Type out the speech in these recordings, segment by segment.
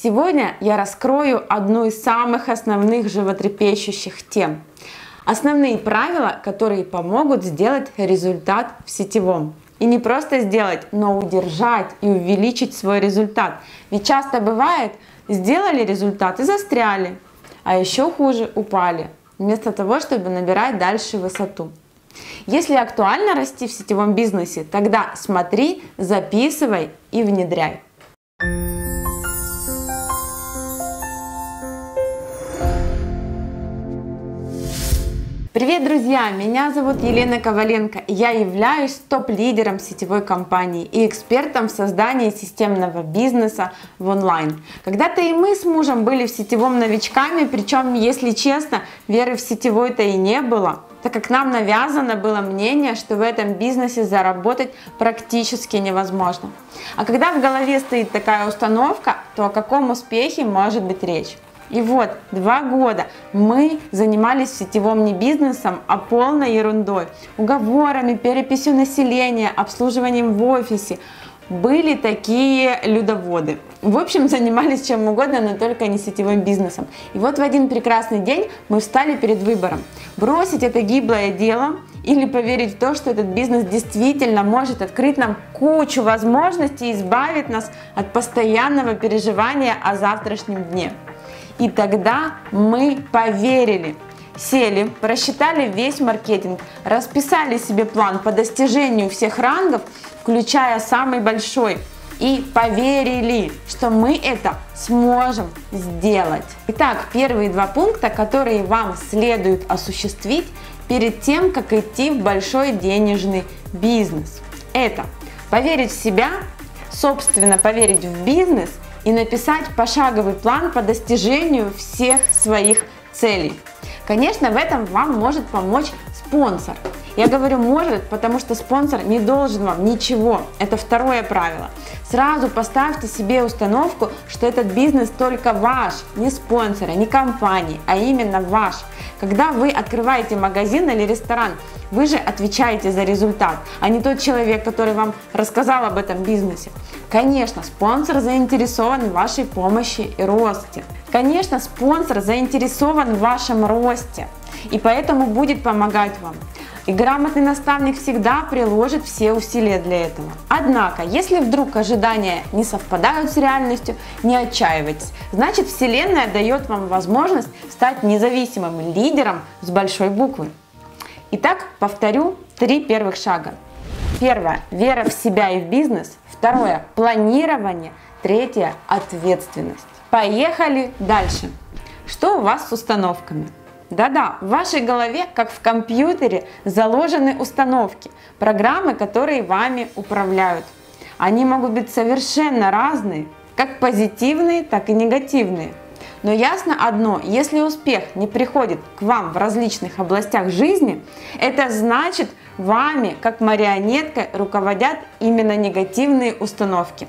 Сегодня я раскрою одну из самых основных животрепещущих тем. Основные правила, которые помогут сделать результат в сетевом. И не просто сделать, но удержать и увеличить свой результат. Ведь часто бывает, сделали результат и застряли, а еще хуже упали, вместо того, чтобы набирать дальше высоту. Если актуально расти в сетевом бизнесе, тогда смотри, записывай и внедряй. Привет, друзья! Меня зовут Елена Коваленко. Я являюсь топ-лидером сетевой компании и экспертом в создании системного бизнеса в онлайн. Когда-то и мы с мужем были в сетевом новичками, причем, если честно, веры в сетевой-то и не было, так как нам навязано было мнение, что в этом бизнесе заработать практически невозможно. А когда в голове стоит такая установка, то о каком успехе может быть речь? И вот, 2 года мы занимались в сетевом не бизнесом, а полной ерундой. Уговорами, переписью населения, обслуживанием в офисе. Были такие людоводы. В общем, занимались чем угодно, но только не сетевым бизнесом. И вот в один прекрасный день мы встали перед выбором. Бросить это гиблое дело или поверить в то, что этот бизнес действительно может открыть нам кучу возможностей и избавить нас от постоянного переживания о завтрашнем дне. И тогда мы поверили, сели, просчитали весь маркетинг, расписали себе план по достижению всех рангов, включая самый большой, и поверили, что мы это сможем сделать. Итак, первые 2 пункта, которые вам следует осуществить перед тем, как идти в большой денежный бизнес. Это поверить в себя, собственно, поверить в бизнес, и написать пошаговый план по достижению всех своих целей. Конечно, в этом вам может помочь спонсор. Я говорю может, потому что спонсор не должен вам ничего. Это второе правило. Сразу поставьте себе установку, что этот бизнес только ваш, не спонсора, не компании, а именно ваш. Когда вы открываете магазин или ресторан, вы же отвечаете за результат, а не тот человек, который вам рассказал об этом бизнесе. Конечно, спонсор заинтересован в вашей помощи и росте. Конечно, спонсор заинтересован в вашем росте и поэтому будет помогать вам. И грамотный наставник всегда приложит все усилия для этого. Однако, если вдруг ожидания не совпадают с реальностью, не отчаивайтесь. Значит, Вселенная дает вам возможность стать независимым лидером с большой буквы. Итак, повторю 3 первых шага. Первое – вера в себя и в бизнес. Второе – планирование. Третье – ответственность. Поехали дальше. Что у вас с установками? Да-да, в вашей голове, как в компьютере, заложены установки, программы, которые вами управляют. Они могут быть совершенно разные, как позитивные, так и негативные. Но ясно одно, если успех не приходит к вам в различных областях жизни, это значит, вами, как марионеткой, руководят именно негативные установки.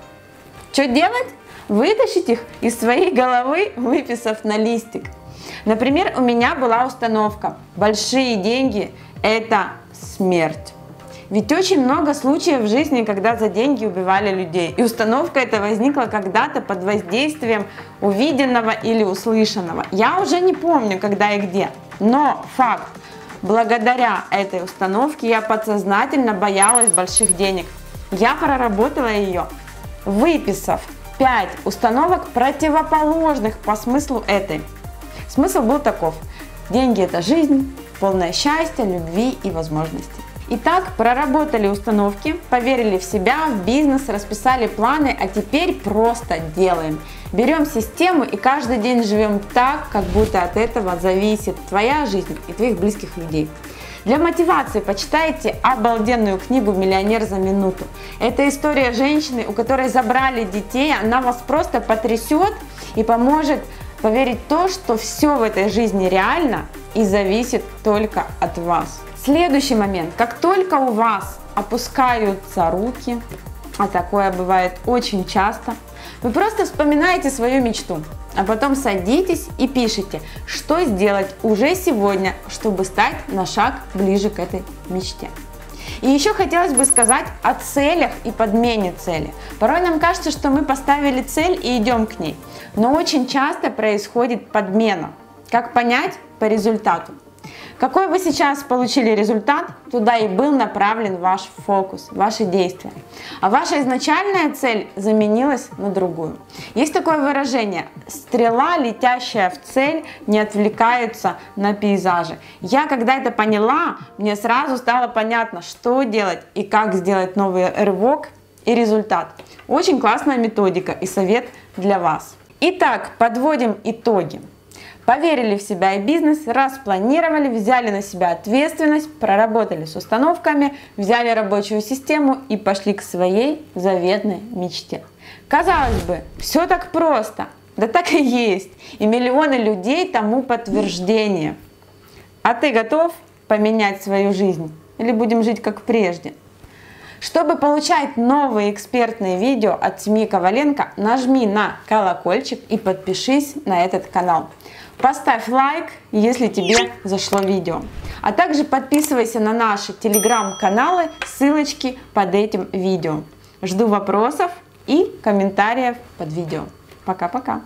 Что делать? Вытащить их из своей головы, выписав на листик. Например, у меня была установка «Большие деньги – это смерть». Ведь очень много случаев в жизни, когда за деньги убивали людей. И установка эта возникла когда-то под воздействием увиденного или услышанного. Я уже не помню, когда и где. Но факт, благодаря этой установке я подсознательно боялась больших денег. Я проработала ее, выписав 5 установок, противоположных по смыслу этой. Смысл был таков. Деньги – это жизнь, полное счастья, любви и возможностей. Итак, проработали установки, поверили в себя, в бизнес, расписали планы, а теперь просто делаем. Берем систему и каждый день живем так, как будто от этого зависит твоя жизнь и твоих близких людей. Для мотивации почитайте обалденную книгу «Миллионер за минуту». Это история женщины, у которой забрали детей, она вас просто потрясет и поможет поверить в то, что все в этой жизни реально и зависит только от вас. Следующий момент. Как только у вас опускаются руки, а такое бывает очень часто, вы просто вспоминаете свою мечту, а потом садитесь и пишите, что сделать уже сегодня, чтобы стать на шаг ближе к этой мечте. И еще хотелось бы сказать о целях и подмене цели. Порой нам кажется, что мы поставили цель и идем к ней, но очень часто происходит подмена. Как понять? По результату. Какой вы сейчас получили результат, туда и был направлен ваш фокус, ваши действия. А ваша изначальная цель заменилась на другую. Есть такое выражение: стрела, летящая в цель, не отвлекается на пейзажи. Я когда это поняла, мне сразу стало понятно, что делать и как сделать новый рывок и результат. Очень классная методика и совет для вас. Итак, подводим итоги. Поверили в себя и бизнес, распланировали, взяли на себя ответственность, проработали с установками, взяли рабочую систему и пошли к своей заветной мечте. Казалось бы, все так просто, да так и есть, и миллионы людей тому подтверждение. А ты готов поменять свою жизнь или будем жить как прежде? Чтобы получать новые экспертные видео от семьи Коваленко, нажми на колокольчик и подпишись на этот канал. Поставь лайк, если тебе зашло видео. А также подписывайся на наши телеграм-каналы, ссылочки под этим видео. Жду вопросов и комментариев под видео. Пока-пока!